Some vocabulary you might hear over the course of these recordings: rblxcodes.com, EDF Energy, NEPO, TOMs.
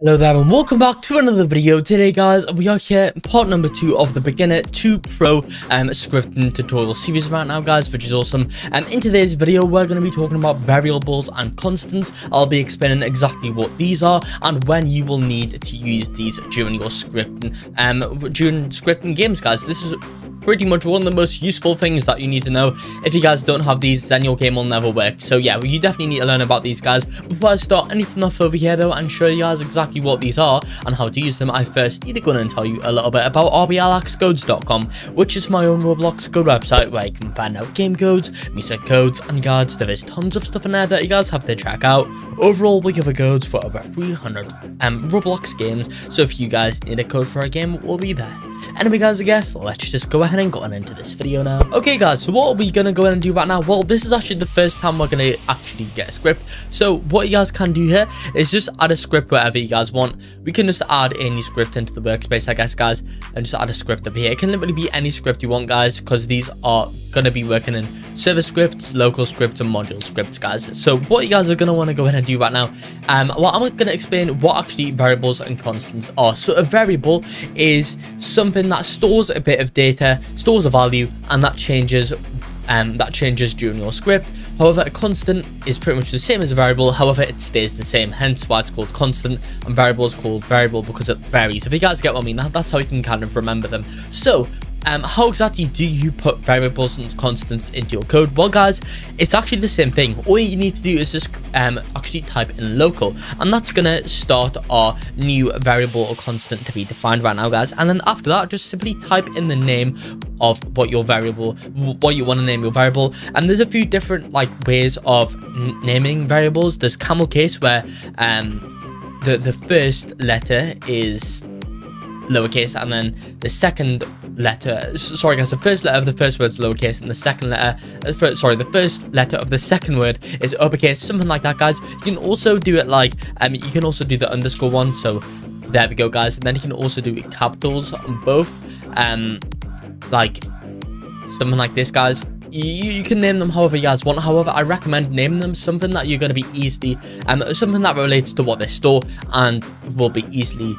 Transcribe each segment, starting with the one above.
Hello there and welcome back to another video. Today guys, we are here part number 2 of the beginner to pro scripting tutorial series right now guys, which is awesome. In today's video we're going to be talking about variables and constants. I'll be explaining exactly what these are and when you will need to use these during your scripting games guys. This is pretty much one of the most useful things that you need to know. If you guys don't have these, then your game will never work. So yeah, you definitely need to learn about these guys. Before I start anything off over here though and show you guys exactly what these are and how to use them, I first need to go in and tell you a little bit about rblxcodes.com, which is my own Roblox code website where you can find out game codes, music codes and guides. There is tons of stuff in there that you guys have to check out. Overall, we cover codes for over 300 Roblox games, so if you guys need a code for a game, we'll be there. Anyway guys, I guess let's just go ahead and gotten into this video now. Okay guys, so what are we gonna go in and do right now? Well, this is actually the first time we're gonna actually get a script. So what you guys can do here is just add a script wherever you guys want. We can just add any script into the workspace, I guess guys, and just add a script up here. It can literally be any script you want guys, because these are gonna be working in server scripts, local scripts and module scripts guys. So what you guys are gonna want to go ahead and do right now, well, I'm gonna explain what actually variables and constants are. So a variable is something that stores a bit of data, stores a value, and that changes during your script. However, a constant is pretty much the same as a variable, however it stays the same, hence why it's called constant and variable is called variable because it varies. If you guys get what I mean, that's how you can kind of remember them. So how exactly do you put variables and constants into your code? Well guys, it's actually the same thing. All you need to do is just actually type in local, and that's gonna start our new variable or constant to be defined right now guys. And then after that, just simply type in the name of what you want to name your variable. And there's a few different like ways of naming variables. There's camel case, where the first letter is lowercase and then the second letter, sorry guys, the first letter of the first word is lowercase and the second letter, the first letter of the second word is uppercase, something like that guys. You can also do it like, you can also do the underscore one, so there we go guys. And then you can also do capitals on both, like something like this guys. You can name them however you guys want. However, I recommend naming them something that you're going to be easily, something that relates to what they store and will be easily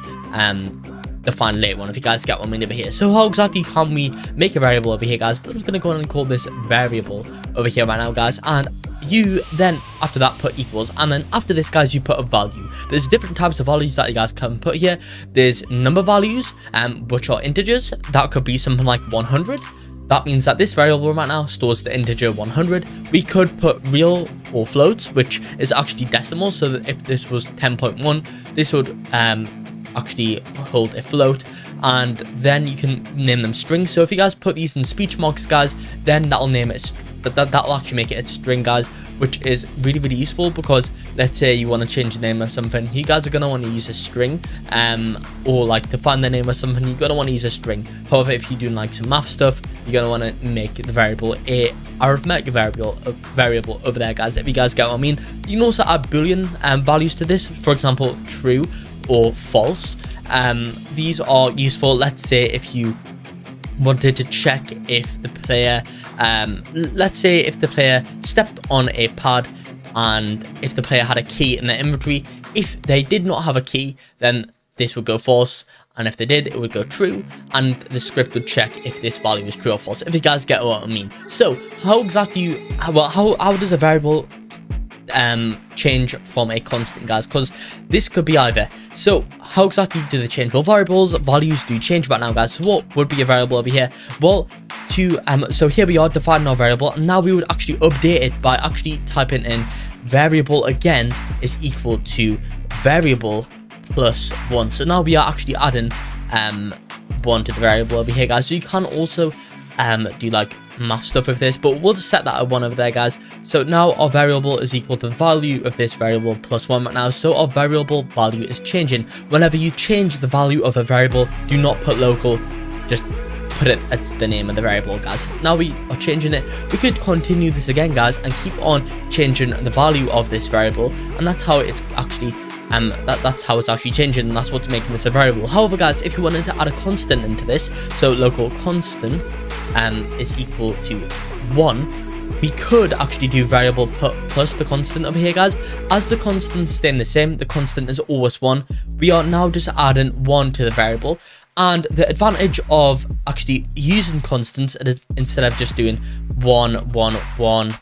define later on, if you guys get what I mean over here. So how exactly can we make a variable over here guys? I'm just gonna go ahead and call this variable over here right now guys, and you then after that put equals, and then after this guys you put a value. There's different types of values that you guys can put here. There's number values which are integers. That could be something like 100. That means that this variable right now stores the integer 100. We could put real or floats, which is actually decimal, so that if this was 10.1, this would actually hold a float. And then you can name them strings. So if you guys put these in speech marks guys, then that'll name it, that'll actually make it a string guys, which is really really useful, because let's say you want to change the name of something, you guys are going to want to use a string, or like to find the name of something, you're going to want to use a string. However, if you're doing like some math stuff, you're going to want to make the variable a arithmetic variable over there guys, if you guys get what I mean. You can also add boolean values to this, for example true or false. These are useful, let's say if you wanted to check if the player let's say if the player stepped on a pad and if the player had a key in their inventory. If they did not have a key, then this would go false, and if they did, it would go true, and the script would check if this value was true or false, if you guys get what I mean. So how exactly how does a variable change from a constant guys, because this could be either. So how exactly do they change? Well, values do change right now guys. So what would be a variable over here? Well, so here we are defining our variable, and now we would actually update it by actually typing in variable again is equal to variable plus 1. So now we are actually adding 1 to the variable over here guys. So you can also do like math stuff with this, but we'll just set that at 1 over there guys. So now our variable is equal to the value of this variable plus 1 right now. So our variable value is changing. Whenever you change the value of a variable, do not put local, just put it at the name of the variable guys. Now we are changing it. We could continue this again guys and keep on changing the value of this variable, and that's how it's actually that's how it's actually changing, and that's what's making this a variable. However guys, if you wanted to add a constant into this, so local constant is equal to 1, we could actually do variable plus the constant over here, guys. As the constant's staying the same, the constant is always 1. We are now just adding 1 to the variable. And the advantage of actually using constants instead of just doing 1, 1, 1,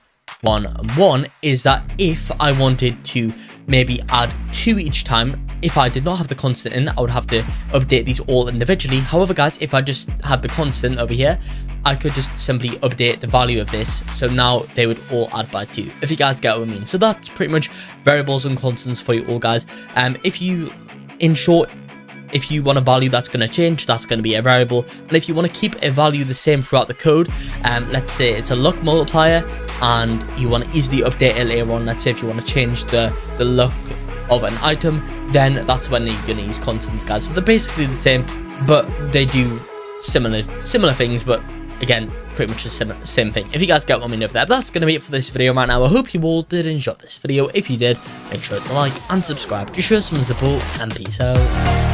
1, 1 is that if I wanted to maybe add 2 each time, if I did not have the constant in, I would have to update these all individually. However, guys, if I just had the constant over here, I could just simply update the value of this, so now they would all add by 2, if you guys get what I mean. So that's pretty much variables and constants for you all, guys. If you want a value that's going to change, that's going to be a variable. And if you want to keep a value the same throughout the code, let's say it's a luck multiplier and you want to easily update it later on. Let's say if you want to change the luck of an item, then that's when you're going to use constants, guys. So they're basically the same, but they do similar things, but again, pretty much the same thing. If you guys get what I mean over there, that's going to be it for this video right now. I hope you all did enjoy this video. If you did, make sure to like and subscribe to show some support, and peace out.